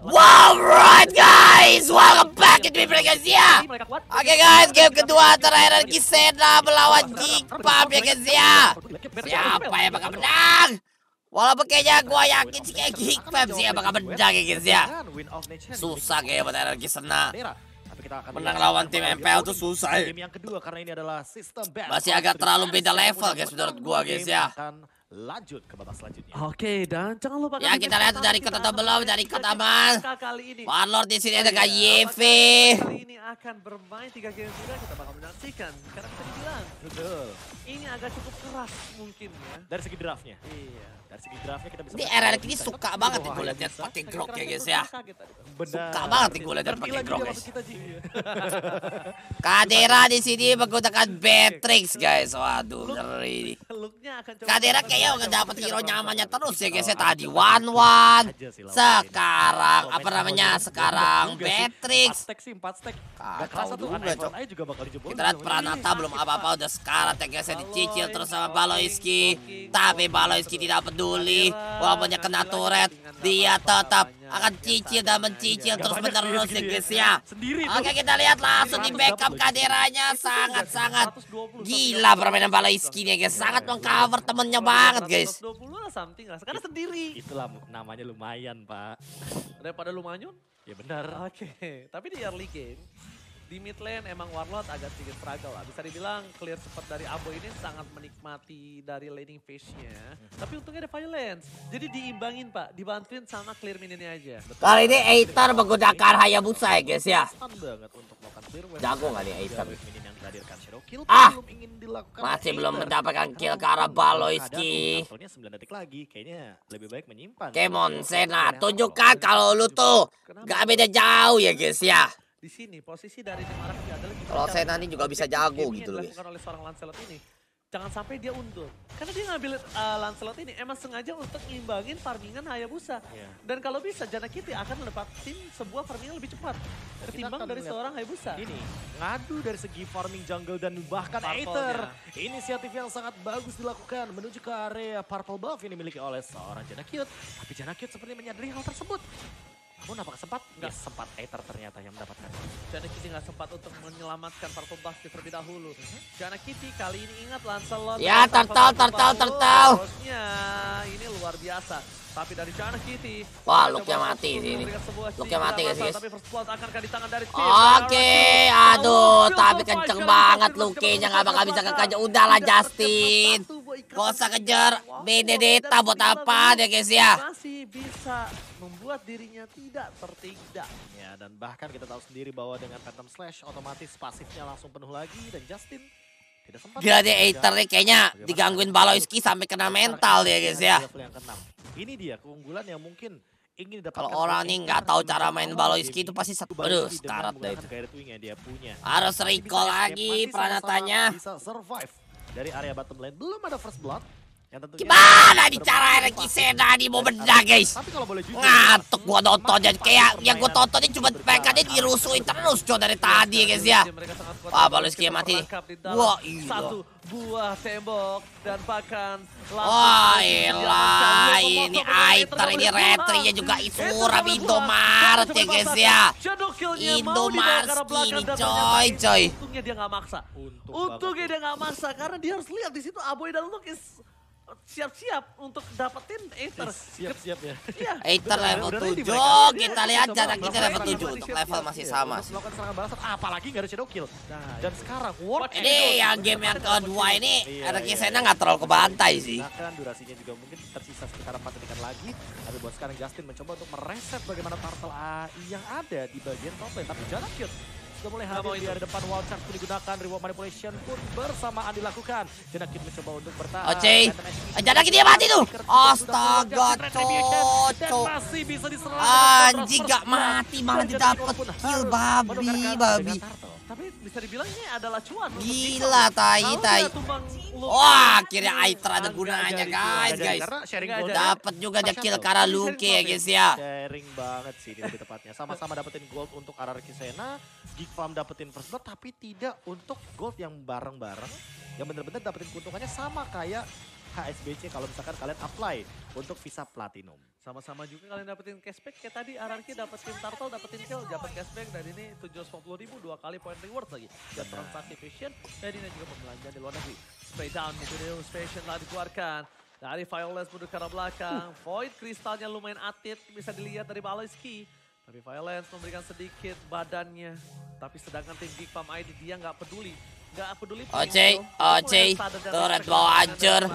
Wow, right guys, welcome back to Geekfam ya. Oke guys, game kedua antara RRQ Sena melawan Geekfam ya guys ya. Siapa yang bakal menang? Walaupun kayaknya gue yakin sih kayak Geekfam sih yang bakal menang ya guys ya. Susah kayak buat RRQ Sena. Menang lawan tim MPL tuh susah ya. Game yang kedua karena ini adalah sistem battle. Masih agak terlalu beda level guys menurut gue guys ya. Lanjut ke babak selanjutnya. Oke, dan jangan lupa ya kita lihat dari kota Tobelo, dari kota Mal. Warlord di sini ada Garyvee. Kali ini akan bermain 3 game sudah, kita bakal menyaksikan karena bisa dibilang betul. Ini agak cukup keras mungkin ya dari segi draftnya. Iya, dari segi draftnya kita bisa. Di RRQ ini suka banget nih gue liatnya pakai Grog ya guys ya. Suka banget nih gue liatnya pakai Grog guys. Kaderah di sini menggunakan Betrix guys. Waduh, ngeri. Kaderah kayak ya udah dapat hero nyamannya terus ya guys ya, tadi one sekarang apa namanya sekarang Betrix kita lihat Pranata belum apa-apa udah sekarat ya guys ya, dicicil terus sama Baloyski tapi Baloyski tidak peduli walaupun dia kena turret dia tetap akan cicil dan mencicil terus menerus ya guys ya. Oke kita lihat langsung di backup Kaderahnya sangat-sangat gila permainan Baloyski nih guys, sangat mengcover temennya banget guys. 120 lah something lah, karena sendiri. Itulah namanya lumayan pak. Daripada lumayan? Ya benar. Oke, tapi di early game, di mid lane emang Warlord agak sedikit struggle lah. Bisa dibilang clear cepat dari Aboy ini sangat menikmati dari laning phase-nya. Tapi untungnya ada Violence. Jadi diimbangin pak, dibantuin sama clear mininya aja. Betul. Kali ini Aether menggunakan Hayabusa ya guys ya. Jago gak nih Aether? Shadow kill, masih belum mendapatkan kill ke arah Baloyski. Waktunya 9 detik lagi, kayaknya lebih baik menyimpan. Kemon Sena, tunjukkan kalau lu tuh gak beda jauh ya guys ya. Di sini posisi dari tim RRQ adalah kalau Sena ini juga bisa jago gitu loh. Dilakukan oleh seorang Lancelot ini. Jangan sampai dia undur. Karena dia ngambil Lancelot ini emang sengaja untuk ngimbangin farmingan Hayabusa. Yeah. Dan kalau bisa Jana Kiut akan mendapatkan sebuah farming yang lebih cepat ketimbang dari seorang Hayabusa. Ini ngadu dari segi farming jungle dan bahkan Aether. Inisiatif yang sangat bagus dilakukan menuju ke area purple buff yang dimiliki oleh seorang Jana Kiut. Tapi Jana Kiut seperti menyadari hal tersebut. Namun apakah sempat? Nggak sempat Aether ternyata yang mendapatkan. Jana Kiut nggak sempat untuk menyelamatkan purple buff terlebih dahulu. Jana Kiut kali ini ingat Lancelot. Ya tertal. Ini luar biasa. Tapi dari Jana Kiut. Wah Luke-nya mati sini. Luke-nya mati guys. Oke, aduh tapi kenceng banget Luke-nya nggak bakal bisa kekajak. Udahlah Justin. Gak usah kejar Benedetta buat apa deh guys ya. Masih bisa membuat dirinya tidak tertindak. Ya dan bahkan kita tahu sendiri bahwa dengan Phantom slash otomatis pasifnya langsung penuh lagi dan Justin tidak sempat. Gila deh Aether nih kayaknya digangguin Baloyski sampai kena mental dia guys ya. Ini dia keunggulan yang mungkin ingin didapatkan. Kalau orang nih nggak tahu cara main Baloyski itu pasti aduh sekarat deh itu. Harus recall lagi Pranatanya. Bisa survive. Dari area bottom lane belum ada first blood. Gimana nih cara RRQ Sena nih mau menang guys? Ngantuk gua nonton dan kayak yang gua tontonnya cuma mereka dia dirusuin terus coy dari tadi guys ya. Wah Baloyski mati. Wah satu buah tembok dan bahkan. Wah elah ini Aether ini retrinya juga suram Indomart ya guys ya. Indomart ini coy. Untungnya dia nggak maksa. Untungnya dia nggak maksa karena dia harus lihat di situ Aboy dan Luke siap-siap untuk dapetin Aether. Siap-siap ya. Aether level 7. Kita lihat jarak kita level 7 untuk level masih sama. Apalagi nggak ada shadow kill. Dan sekarang Ward ini yang game yang kedua ini RRQ Sena nggak terlalu kebantai sih. Durasinya juga mungkin tersisa sekitar 4 detik lagi. Tapi buat sekarang Justin mencoba untuk mereset bagaimana turtle yang ada di bagian top lane. Tapi Jana Kiut sudah mulai hadir di area depan, wall charge pun digunakan, reward manipulation pun bersamaan dilakukan. Jana Kiut mencoba untuk bertahan. Oke, Jana Kiut dia mati tuh. Astaga, cocok. Anjing gak mati malah didapat kill babi. Tapi bisa dibilang ini adalah cuan. Gila tai. Wah, akhirnya Aether ada gunanya guys. Dapat juga ada kill karena Luke ya guys ya. Sharing banget sih ini lebih tepatnya. Sama-sama dapetin gold untuk RRQ Sena. Geekfam dapetin first blood tapi tidak untuk gold yang bareng-bareng. Yang bener-bener dapetin keuntungannya sama kayak HSBC kalau misalkan kalian apply untuk visa platinum. Sama-sama juga kalian dapetin cashback, kayak tadi RRQ dapetin Turtle, dapetin kill, dapat cashback, dan ini 750.000, 2 kali point reward lagi. Dan transaksi Fission, dan ini juga pembelanjaan di luar negeri. Spray down, Mutinius Fission lah dikeluarkan. Dari Violence mundur ke arah belakang, Void kristalnya lumayan atit, bisa dilihat dari Baloyski. Tapi Violence memberikan sedikit badannya, tapi sedangkan tim Geekfam ID dia nggak peduli. Oce, turret mau hancur.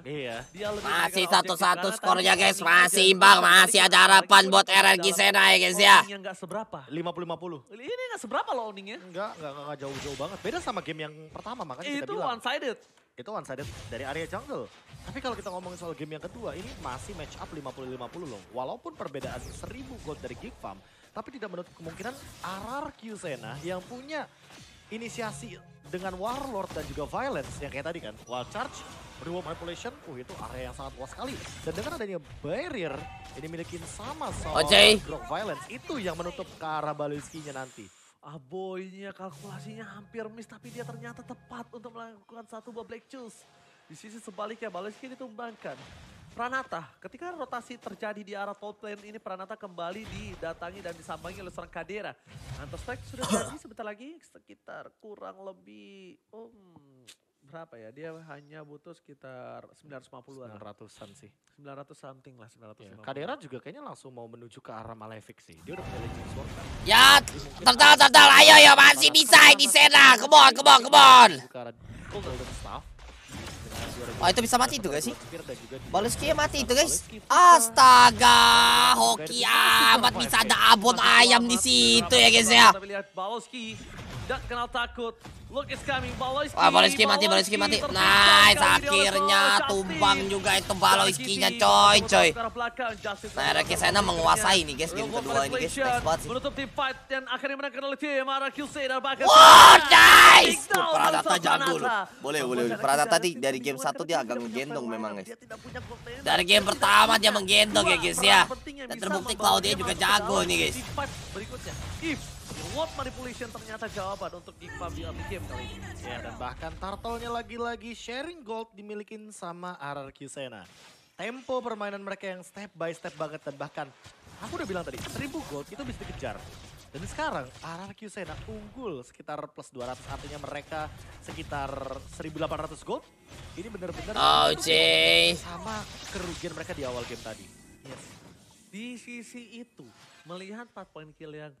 Iya. Masih 1-1 skornya guys, masih imbang, masih ada harapan buat RRQ Sena ya guys ya. Ini nggak seberapa, 50-50. Ini nggak seberapa loh owningnya. Nggak jauh-jauh banget. Beda sama game yang pertama makanya kita bilang. Itu one-sided. Itu one-sided dari area jungle. Tapi kalau kita ngomongin soal game yang kedua, ini masih match up 50-50 loh. Walaupun perbedaan 1000 gold dari Geekfam, tapi tidak menutup kemungkinan RRQ Sena yang punya inisiasi dengan Warlord dan juga Violence yang kayak tadi kan, Wild Charge, Reward Manipulation, itu area yang sangat luas sekali. Dan dengan adanya barrier yang dimiliki sama Grog Violence, itu yang menutup ke arah Baloyski-nya nanti. Aboynya kalkulasinya hampir miss, tapi dia ternyata tepat untuk melakukan satu buah Black Choose. Di sisi sebaliknya Baloyski ditumbangkan. Pranata, ketika rotasi terjadi di arah top lane ini, Pranata kembali didatangi dan disambangi oleh seorang Kaderah. Anterstrike sudah jadi sebentar lagi, sekitar kurang lebih, berapa ya? Dia hanya butuh sekitar 950-an. 900-an sih. 900 something lah, 950. Yeah. Kaderah juga kayaknya langsung mau menuju ke arah Malefic sih. Dia udah punya Legend Sword kan? Ya, tertal, ayo, masih bisa ini Sena, come on. Golden Staff. Oh itu bisa mati itu guys sih? Baloyski mati itu guys. Astaga, hoki amat, bisa ada abon ayam di situ ya guys ya. Wah, Baloyski mati. Nice, akhirnya tumbang juga itu Baloyski-nya coy. Nah, RRQ Sena menguasai nih guys game kedua ini guys. Nice banget sih. Wow, nice. Pranata jago loh. Boleh. Pranata tadi dari game 1 dia agak menggendong memang guys. Dari game pertama dia menggendong ya guys ya. Dan terbukti Claudia juga jago nih guys. Reward manipulation ternyata jawaban untuk Geekfam di early game kali ini. Ya, dan bahkan Turtle-nya lagi-lagi sharing gold dimilikin sama RRQ Sena. Tempo permainan mereka yang step by step banget, dan bahkan aku udah bilang tadi 1000 gold itu bisa dikejar. Dan sekarang RRQ Sena unggul sekitar +200, artinya mereka sekitar 1800 gold. Ini benar-benar sama kerugian mereka di awal game tadi. Yes. Di sisi itu melihat 4 point kill yang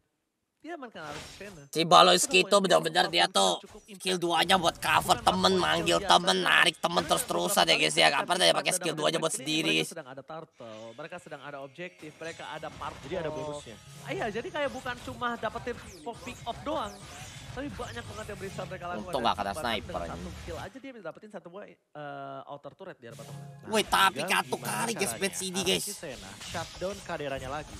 si Baloyski itu benar-benar dia tuh skill 2-nya buat cover temen, manggil temen, narik temen terus-terusan ya guys ya. Gak pernah dia pakai skill 2-nya buat sendiri. Mereka sedang ada turtle, mereka sedang ada objektif, mereka ada part. Jadi ada bonusnya. Iya, jadi kayak bukan cuma dapetin pick off doang, tapi banyak banget yang beristirahat mereka lakukan. Untung gak kena sniper aja. Satu kill aja dia bisa dapetin satu buah outer turret di arah bottom. Wih, tapi kartu kari guys, bad CD guys. Shutdown Kaderahnya lagi.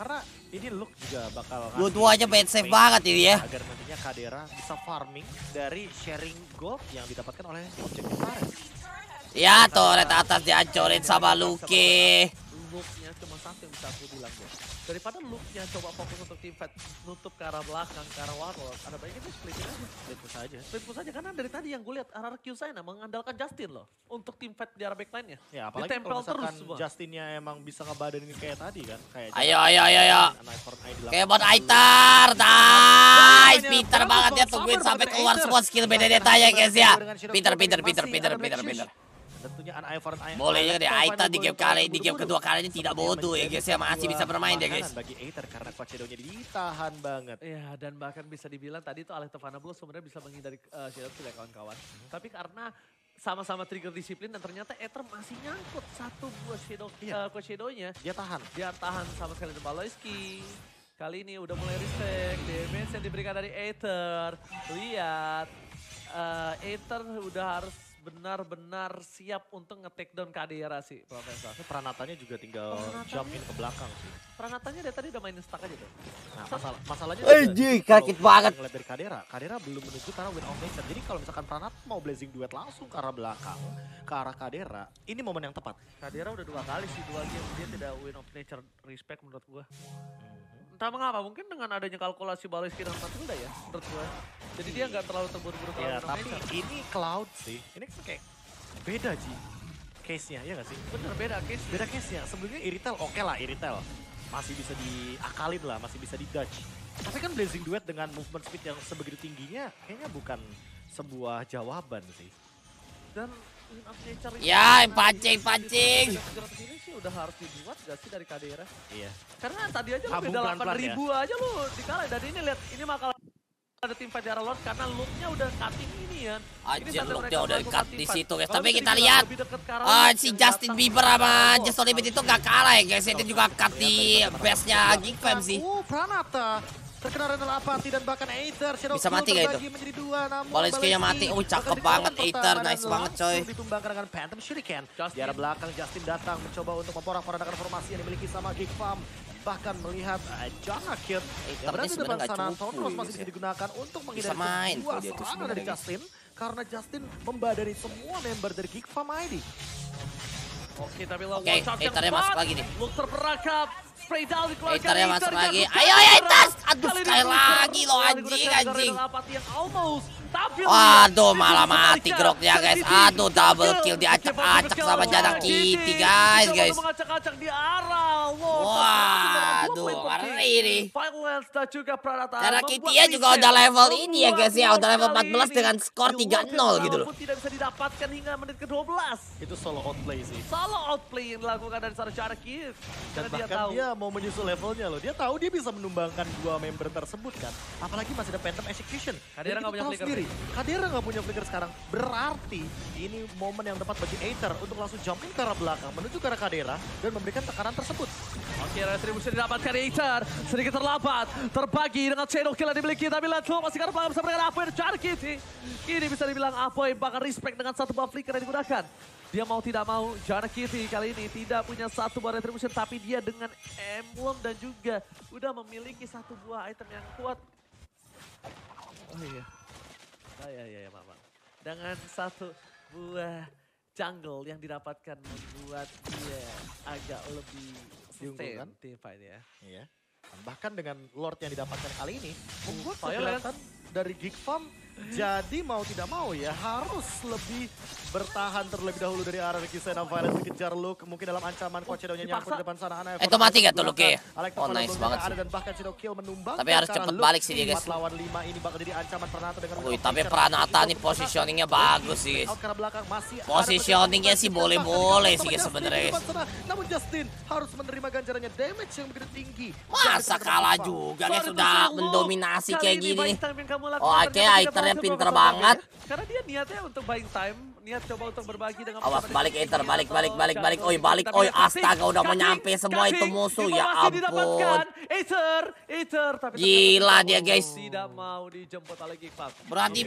Karena ini Luke juga bakal dua-duanya bad save banget ini ya. Agar nantinya Kaderah bisa farming dari sharing gold yang didapatkan oleh objek kemarin. Ya turret atas dihancurin sama Luke. Luke-nya cuma satu yang bisa aku bilang gue. Daripada Luke-nya coba fokus untuk tim fight, nutup ke arah belakang, ke arah Warlord, ada baiknya dia split push aja. Karena dari tadi yang gue lihat RRQ Sena mengandalkan Justin loh untuk tim fight di arah backline-nya. Ya apalagi kalau misalkan Justin-nya emang bisa ngebadanin kayak tadi kan. Ayo. Kayak buat Aether, nice. Pinter banget ya, tungguin sampai keluar semua skill beda detanya guys ya. Pinter. Tentunya boleh juga deh Aether di game kedua kali ini tidak bodoh ya guys ya, masih bisa bermain deh guys. Bagi Aether karena kuat shadow-nya ditahan banget. Iya, dan bahkan bisa dibilang tadi itu Aether Vanablo sebenarnya bisa menghindari shadow kill kawan-kawan. Tapi karena sama-sama trigger disiplin, dan ternyata Aether masih nyangkut satu buah shadow shadow-nya. Dia tahan sama sekali dengan Baloyski. Kali ini udah mulai reset damage yang diberikan dari Aether. Lihat Aether udah harus benar-benar siap untuk nge-take down Kaderah sih, Profesor. Pranatanya juga tinggal jumpin ke belakang sih. Pranatanya dari tadi udah mainin stuck aja tuh. Nah, masalahnya kaget banget. Ngeliat dari Kaderah belum menuju ke arah win of nature. Jadi kalau misalkan Pranata mau blazing duet langsung ke arah belakang, ke arah Kaderah, ini momen yang tepat. Kaderah udah 2 kali sih, 2 game dia tidak win of nature, respect menurut gua. Entah mengapa, mungkin dengan adanya kalkulasi Baloyski dan Matilda ya, menurut gua. Jadi dia nggak terlalu terburu-buru. Ya, tapi ini Cloud sih. Ini kayak beda Ji case-nya, ya nggak sih? Bener, beda case-nya. Sebelumnya Iritel, oke lah Iritel. Masih bisa diakalin lah, masih bisa di-dodge. Tapi kan Blazing Duet dengan movement speed yang sebegitu tingginya, kayaknya bukan sebuah jawaban sih. Dan ya, pancing. Ini sih udah harus dibuat gak sih dari Kaderah? Iya. Karena tadi aja lu beda 8.000 aja lu dikalahin. Dan ini lihat, ini bakal ada tim fight Lord karena looknya udah cutting ini ya. Anjir, looknya udah cut di situ guys. Tapi kita lihat, si Justin Bieber sama Just Limit itu gak kalah ya guys. Itu juga cut di base-nya Geekfam sih. Oh, Pranata terkena Renal Apati dan bahkan Aether. Bisa mati gak itu? Baloyski yang mati. Oh cakep banget Aether, nice banget coy. Ditumbangkan dengan Phantom Shuriken. Di arah belakang Justin datang mencoba untuk memporak-porandakan formasi yang dimiliki sama Geekfam. Bahkan melihat Jana Kiut yang berada di depan sana. Tonros masih bisa digunakan untuk menghindari kedua serangan dari Justin. Karena Justin membadari semua member dari Geekfam ID. Oke, Aethernya masuk lagi nih. Luke terperangkap. Aethernya masuk lagi. Ayo Aether! Aduh, sekali lagi loh anjing. Aduh, malah mati Grognya guys. Aduh, double kill diacak-acak sama Jana Kiut guys. Wah, aduh, ngeri nih. Jana Kiut juga udah level ini ya guys ya. Udah level 14 dengan skor 3-0 gitu loh. Tidak bisa didapatkan hingga menit ke-12. Itu solo outplay sih. Solo outplay yang dilakukan dari seorang Jana Kiut. Dan bahkan dia mau menyusul levelnya loh. Dia tahu dia bisa menumbangkan dua member tersebut kan. Apalagi masih ada Phantom execution. Kaderah nggak punya flicker. Kaderah nggak punya flicker sekarang. Berarti ini momen yang tepat bagi Aether untuk langsung jumping ke arah belakang menuju ke arah Kaderah dan memberikan tekanan tersebut. Oke, retribusi didapatkan Aether. Sedikit terlambat, terbagi dengan Shadow kill yang dimiliki. Tapi Lancelot masih karena belakang bisa berikan Aboy dan Charkit. Ini bisa dibilang Aboy bahkan respect dengan satu buah flicker yang digunakan. Dia mau tidak mau, Jana Kiut kali ini tidak punya satu buah retribution, tapi dia dengan emblem dan juga udah memiliki satu buah item yang kuat. Oh iya, ya Mama. Dengan satu buah jungle yang didapatkan membuat dia agak lebih diunggulkan tim fight ya. Iya. Bahkan dengan Lord yang didapatkan kali ini, membuat kelihatan dari Geekfam. Jadi mau tidak mau ya harus lebih bertahan terlebih dahulu dari RRQ Sena. Violence dikejar Luke, mungkin dalam ancaman coach Shadow-nya nyangkut di depan sana. Itu mati gak tuh Luke? Oh nice banget sih. Dan bahkan Shadow kill menumbang. Tapi harus cepet balik sih dia guys. 4 lawan 5 ini bakal jadi ancaman Pranata dengan tapi Pranata nih positioningnya bagus sih guys. Positioningnya sih boleh-boleh sih guys sebenarnya guys. Namun Justin harus menerima ganjarannya damage yang begitu tinggi. Masa kalah juga guys, sudah mendominasi kayak gini nih. Oh akhirnya Aether yang pinter banget. Karena dia niatnya untuk buying time, niat coba untuk berbagi dengan awas balik Aether, balik. Oi, astaga udah mau nyampe semua itu musuh ya ampun. Aether tapi gila dia guys. Tidak mau dijemput oleh Geekfam. Berarti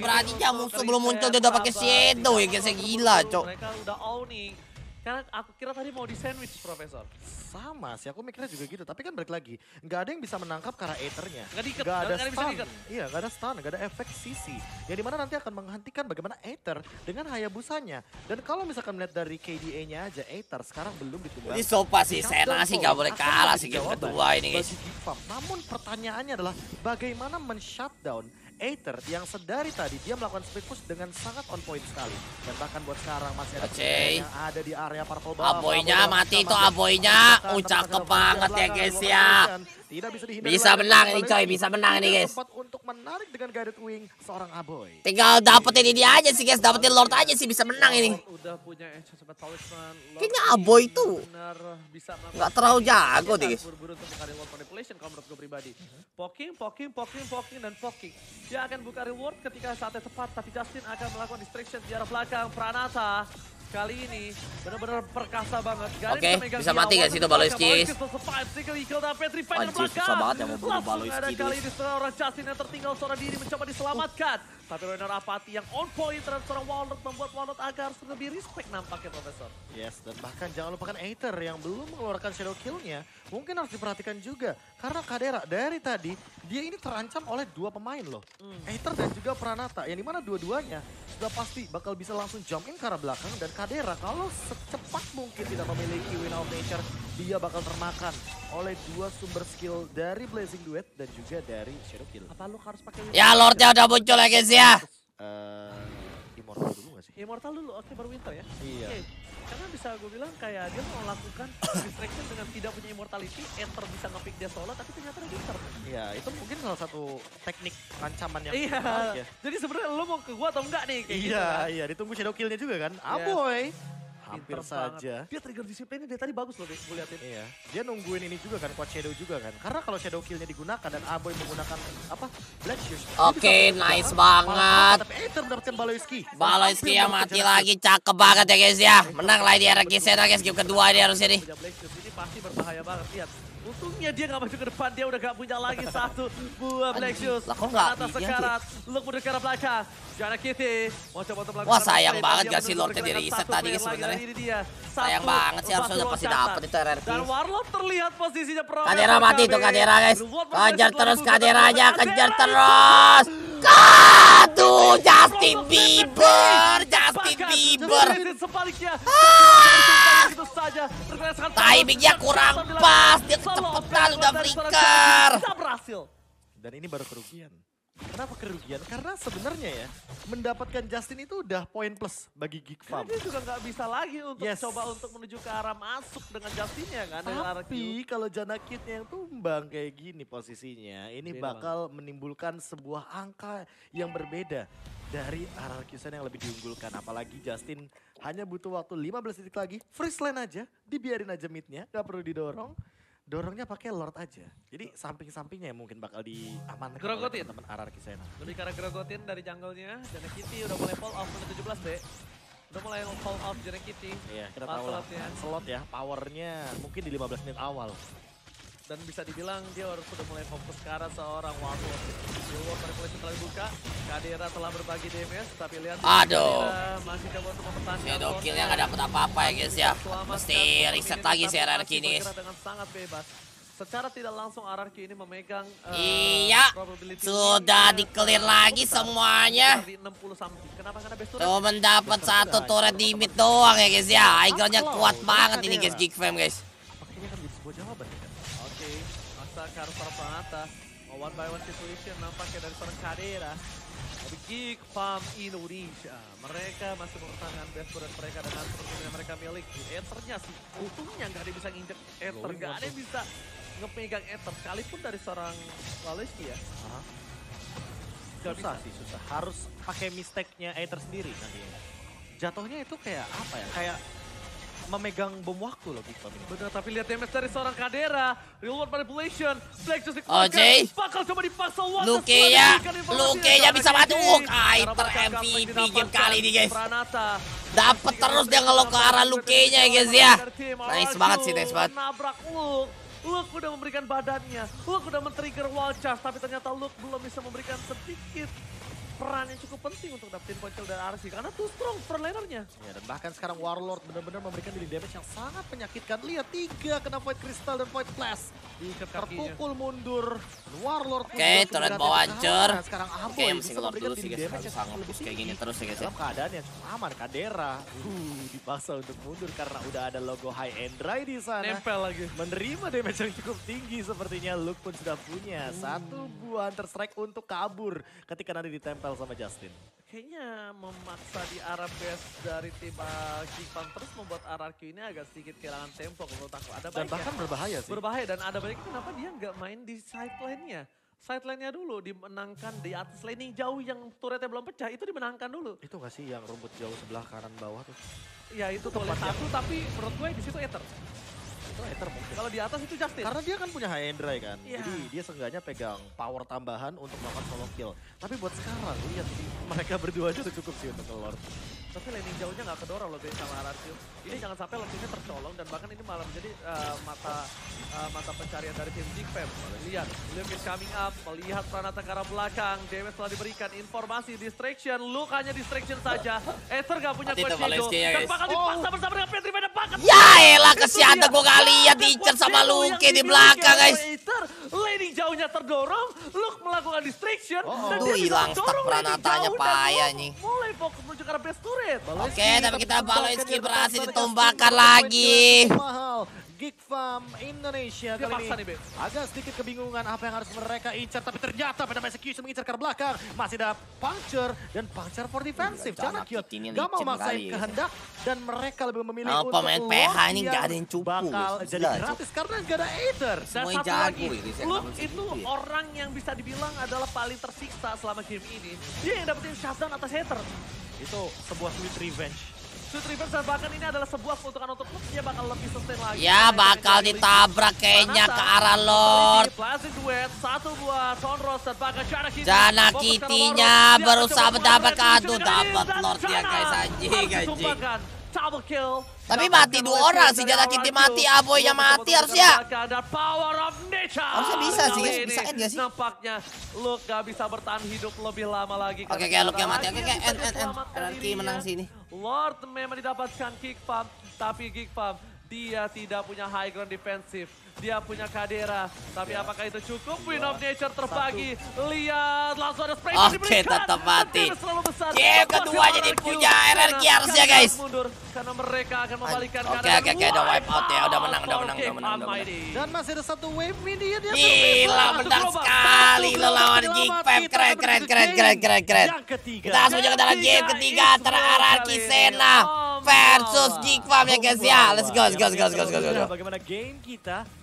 musuh belum muncul dia udah pakai shadow ya guys, gila, cok. Mereka udah owning. Karena aku kira tadi mau di sandwich, Profesor. Sama sih, aku mikirnya juga gitu. Tapi kan balik lagi, nggak ada yang bisa menangkap karena Aethernya. Nggak ada stun. Iya, nggak ada stun, nggak ada efek CC. Ya dimana nanti akan menghentikan bagaimana Aether dengan Hayabusanya. Dan kalau misalkan melihat dari KDA-nya aja, Aether sekarang belum ditumbang. Ini sopa sih, Sena sih nggak boleh kalah sih game kedua ini guys. Namun pertanyaannya adalah bagaimana men-shutdown Aether yang sedari tadi dia melakukan split push dengan sangat on point sekali. Dan bahkan buat sekarang masih ada yang ada di area purple ball. Aboynya mati itu Aboynya. Cakep banget ya guys ya. Tidak bisa dihindari. Bisa menang ini coy, bisa menang ini guys. Untuk menarik dengan guided wing seorang Aboy. Tinggal dapetin ini aja sih guys, dapetin Lord aja sih bisa menang ini. Kayaknya Aboy itu nggak terlalu jago deh guys. Poking dan poking. Dia akan buka reward ketika saatnya tepat, tapi Justin akan melakukan distraction di arah belakang. Pranata kali ini benar-benar perkasa banget. Oke, bisa mati gak sih itu Baloyski? Anjir, susah banget yang mau bunuh Baloyski. Kali ini seorang Justin yang tertinggal seorang diri mencoba diselamatkan. Tapi Rainer Apathy yang on point terhadap seorang Walnut membuat Walnut agak harus lebih respect nampaknya, Profesor. Yes, dan bahkan jangan lupakan Aether yang belum mengeluarkan shadow kill-nya. Mungkin harus diperhatikan juga. Karena Kaderah dari tadi, dia ini terancam oleh dua pemain loh. Aether dan juga Pranata, yang dimana dua-duanya sudah pasti bakal bisa langsung jump in ke arah belakang. Dan Kaderah kalau secepat mungkin tidak memiliki win of nature, dia bakal termakan oleh dua sumber skill dari Blazing Duet dan juga dari Shadow Kill. Apa lu harus pakai? Ya Lordnya udah muncul ya guys ya. Immortal dulu gak sih? Immortal dulu, oke, baru Winter ya? Iya. Okay. Karena bisa gue bilang kayak dia mau lakukan distraction dengan tidak punya immortality, Aether bisa nge-pick dia solo, tapi ternyata ada Winter. Iya, itu mungkin salah satu teknik ancaman yang... Iya, ya. Jadi sebenarnya lo mau ke gua atau enggak nih? Kayak iya, gitu, kan? Iya, ditunggu shadow killnya juga kan? Yeah. Aboy! Hampir saja. Dia trigger disiplinnya dia tadi bagus loh, gue liatin. Iya. Dia nungguin ini juga kan, kuat shadow juga kan. Karena kalau shadow killnya digunakan dan Aboy menggunakan apa? Black Shoes. Oke, nice banget. Tapi Aether mendapatkan Baloyski. Baloyski yang mati lagi, cakep banget ya guys ya. Menang lah dia RRQ Sena guys, game kedua dia harusnya nih. Ini pasti berbahaya banget, lihat. Untungnya dia gak maju ke depan, dia udah gak punya lagi satu buah Black Shoes. Pranata sekarat, Luke mundur ke arah belakang. Jana Kiut mau coba untuk melakukan. Wah sayang banget gak sih Lordnya diri reset tadi sebenarnya. Sayang banget sih, harusnya pasti dapet itu RRQ. Dan Warlord terlihat posisinya pro. Kaderah mati tuh Kaderah guys. Kejar terus Kaderahnya, kejar terus. Aduh, Justin Bieber, Justin Bieber. Timingnya kurang pas, dia kecepetan udah flicker. Dan ini baru kerugian. Kenapa kerugian? Karena sebenarnya ya, mendapatkan Justin itu udah poin plus bagi Geekfam. Dia juga nggak bisa lagi untuk coba untuk menuju ke arah masuk dengan Justinnya kan. Tapi kalau Jana Kiutnya yang tumbang kayak gini posisinya, ini bakal menimbulkan sebuah angka yang berbeda dari RRQ Sena yang lebih diunggulkan. Apalagi Justin hanya butuh waktu 15 detik lagi, freeze lane aja, dibiarin aja midnya, nggak perlu didorong. Dorongnya pakai Lord aja. Jadi samping-sampingnya mungkin bakal diamankan. Grogotin teman RRQ Sena. Lebih karena grogotin dari jungle-nya. Jana Kiut udah mulai fall off menit 17 deh. Udah mulai fall off Jana Kiut. Iya, kita tahu lah. Slot ya, powernya mungkin di 15 menit awal. Dan bisa dibilang dia harus sudah mulai fokus ke arah seorang Walnut. Walnut terkoneksi telah dibuka. Kaderah telah berbagi damage, tapi lihat. Aduh. Masih coba untuk mempertahankan. Shadow killnya nggak dapat apa-apa ya guys ya. Mesti reset lagi si RRQ ini. Dengan sangat bebas. Secara tidak langsung RRQ ini memegang. Iya. Sudah di clear lagi semuanya. Tuh mendapat satu turret di mid doang ya guys ya. Igelnya kuat banget ini guys, Geekfam guys. Pakainya kan bisa sebuah jawaban ya. Ke arah seorang Pranata, one by one situation nampaknya dari seorang Kaderah. Tapi Geekfam Indonesia, mereka masih mempertahankan best product mereka dengan seperti yang mereka miliki. Aethernya sih, untungnya nggak ada yang bisa nginjek Aether, nggak ada yang bisa ngepegang Aether. Sekalipun dari seorang Baloyski ya. Susah sih, susah. Harus pakai mistake-nya Aether sendiri nantinya. Jatuhnya itu kayak apa ya? Kayak memegang bom waktu loh Geekfam ini. Bener, tapi lihat damage dari seorang Kaderah. Real world manipulation. Black just dikeluarkan. Bakal coba dipaksa waktu. Luke-nya bisa mati. Aether MVP game kali ini guys. Dapat terus dia ngelok ke arah Luke-nya ya guys ya. Nice banget sih, nice banget. Nabrak Luke udah memberikan badannya. Luke udah men-trigger wall charge. Tapi ternyata Luke belum bisa memberikan sedikit peran yang cukup penting untuk dapetin poin kill dari RRQ karena too strong frontlinernya. Ya, dan bahkan sekarang Warlord benar-benar memberikan dealing damage yang sangat menyakitkan. Lihat, 3 kena void crystal dan void flash. Terpukul mundur. Warlord. Oke, turret bawah hancur. Sekarang Aboy bisa memberikan dealing damage yang sangat lebih kayak gini terus ya guys. Dalam keadaan yang cukup aman, Kaderah dipaksa untuk mundur karena udah ada logo High and Dry di sana. Nempel lagi. Menerima damage yang cukup tinggi sepertinya. Luke pun sudah punya satu buah Hunter Strike untuk kabur ketika nanti ditempel sama Justin. Kayaknya memaksa di arah base dari tim Geekfam terus membuat RRQ ini agak sedikit kehilangan tempo menurut aku. Ada dan bahkan ya, berbahaya sih. Berbahaya dan ada baiknya kenapa dia nggak main di sideline-nya. Sideline-nya dulu dimenangkan di atas laning jauh yang turretnya belum pecah itu dimenangkan dulu. Itu nggak sih yang rumput jauh sebelah kanan bawah tuh? Ya itu boleh satu tapi menurut gue di situ Aether. Kalau di atas itu Justin. Karena dia kan punya high and dry kan. Yeah. Jadi dia seenggaknya pegang power tambahan untuk melakukan solo kill. Tapi buat sekarang, lihat mereka berdua aja udah cukup sih untuk Lord. Tapi landing jauhnya nggak kedorong loh guys sama RRQ. Ini jangan sampai langsungnya tercolong dan bahkan ini malah menjadi mata pencarian dari tim Geekfam. Lihat, Luke is coming up, melihat Pranata ke arah belakang. Damage telah diberikan, informasi, distraction, Luke hanya distraction saja. Aether nggak punya kuat shadow. Dan bakal dipaksa bersama dengan Petri pada paket. Yaelah, kesian tuh gue nggak lihat diincer sama Luke di belakang guys. Landing jauhnya terdorong, Luke melakukan distraction. Dan dia hilang stack Pranatanya payah nih. Mulai fokus menuju ke arah base turret. Oke, tapi kita Baloyski berhasil ditombakan lagi. Geekfam Indonesia kali ini agak sedikit kebingungan apa yang harus mereka incar, tapi ternyata pada execution mengincar ke belakang masih ada puncture dan puncture for defensive. Jana Kiut gak mau maksain kehendak dan mereka lebih memilih untuk pemain PH ini gak ada yang cukup bakal jadi gratis karena gak ada Aether. Dan satu lagi, Luke itu orang yang bisa dibilang adalah paling tersiksa selama game ini. Dia yang dapetin shutdown atas Aether. Itu sebuah sweet revenge. Bahkan ini adalah sebuah keuntungan untuk klub, dia bakal lebih sustain lagi. Ya bakal ditabrak kayaknya ke arah Lord. Jana Kitinya berusaha mendapatkan tuh, dapat Lord dia guys, anjing. Tapi mati dua orang sih, Jana Kiti mati, Aboynya mati harusnya. Harusnya bisa sih guys, bisa end gak sih? Nampaknya Luke gak bisa bertahan hidup lebih lama lagi. Oke kayak Luke yang mati, oke kayak RRQ menang sini. Lord memang didapatkan Geekfam, tapi Geekfam dia tidak punya high ground defensif. Dia punya Kaderah, tapi apakah itu cukup? Win of Nature terbagi. Lihat langsung ada spray. Oke, tetap mati. Game kedua jadi punya RRQ harusnya guys. Karena mereka akan membalikan. Oke, udah wipe out ya, udah menang. Dan masih ada satu wave media dia. Gila, menang sekali lo lawan Geekfam. Keren. Kita langsung ke dalam game ketiga antara RRQ Sena versus Geekfam ya guys ya. Let's go. Bagaimana game kita?